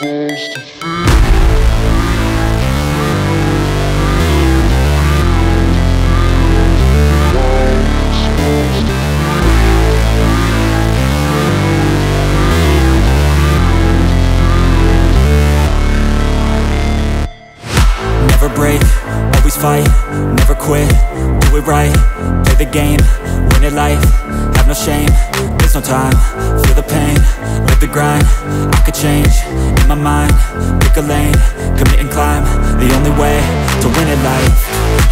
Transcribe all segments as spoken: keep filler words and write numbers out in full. supposed to feel? Never break, always fight, never quit, do it right, play the game, win at life, have no shame, there's no time, feel the pain, live the grind, I could change, in my mind, pick a lane, commit and climb, the only way to win at life,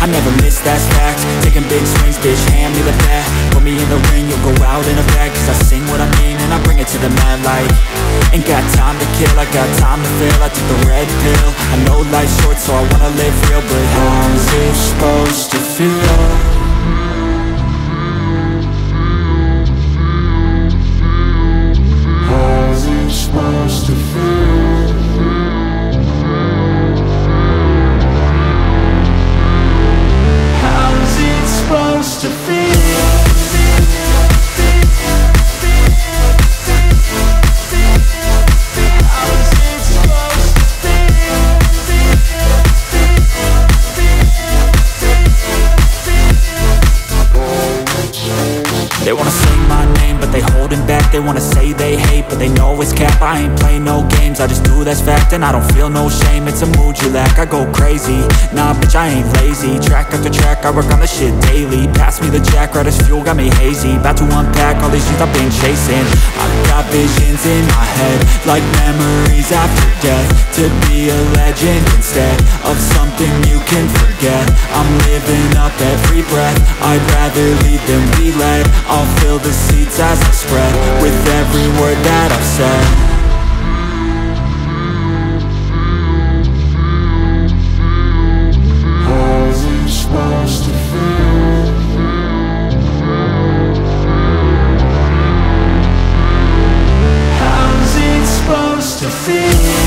I never miss, that's fact, taking big swings, bitch, hand me the bat, put me in the ring, you'll go out in a bag, cause I sing what I mean and I bring it to the mad light. Ain't got time to kill, I got time to feel. I took the red pill, I know life's short, so I wanna live real. But how's it supposed to feel? How's it supposed to feel? How's it supposed to feel? They wanna say my name, but they holding back. They wanna say they hate, but they know it's cap. I ain't play no games, I just do, that's fact. And I don't feel no shame, it's a mood you lack. I go crazy, nah bitch I ain't lazy. Track after track, I work on this shit daily. Pass me the jack, right as fuel, got me hazy. About to unpack all these shit I've been chasing. I got visions in my head, like memories after death. To be a legend instead of something you can forget. I'm living up every breath, I'd rather lead than be led. I'll fill the seats as I spread with every word that I've said. How's it supposed to feel? How's it supposed to feel?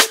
You